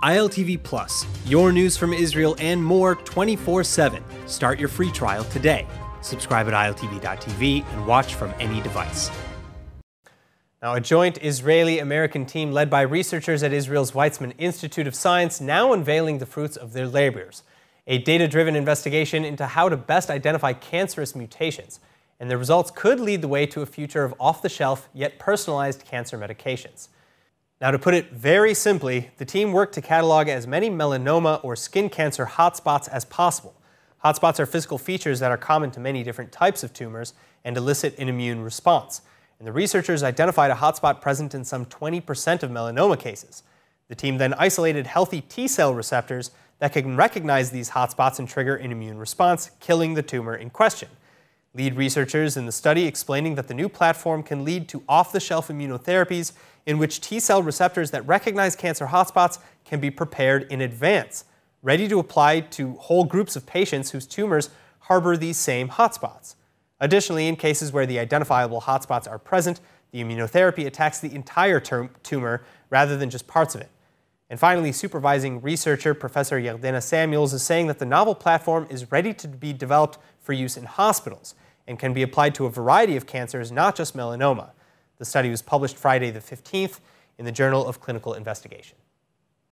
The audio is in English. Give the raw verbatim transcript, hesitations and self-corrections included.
I L T V Plus, your news from Israel and more twenty-four seven. Start your free trial today. Subscribe at I L T V dot T V and watch from any device. Now, a joint Israeli-American team led by researchers at Israel's Weizmann Institute of Science now unveiling the fruits of their labors. A data-driven investigation into how to best identify cancerous mutations, and their results could lead the way to a future of off-the-shelf yet personalized cancer medications. Now, to put it very simply, the team worked to catalog as many melanoma or skin cancer hotspots as possible. Hotspots are physical features that are common to many different types of tumors and elicit an immune response. And the researchers identified a hotspot present in some twenty percent of melanoma cases. The team then isolated healthy T-cell receptors that can recognize these hotspots and trigger an immune response, killing the tumor in question. Lead researchers in the study explaining that the new platform can lead to off-the-shelf immunotherapies in which T-cell receptors that recognize cancer hotspots can be prepared in advance, ready to apply to whole groups of patients whose tumors harbor these same hotspots. Additionally, in cases where the identifiable hotspots are present, the immunotherapy attacks the entire tumor rather than just parts of it. And finally, supervising researcher Professor Yardena Samuels is saying that the novel platform is ready to be developed for use in hospitals and can be applied to a variety of cancers, not just melanoma. The study was published Friday the fifteenth in the Journal of Clinical Investigation.